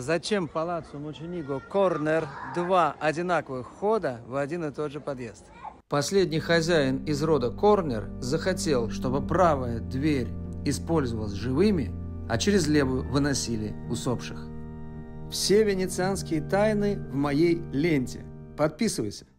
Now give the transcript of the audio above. Зачем Палаццо Мочениго Корнер два одинаковых хода в один и тот же подъезд? Последний хозяин из рода Корнер захотел, чтобы правая дверь использовалась живыми, а через левую выносили усопших. Все венецианские тайны в моей ленте. Подписывайся!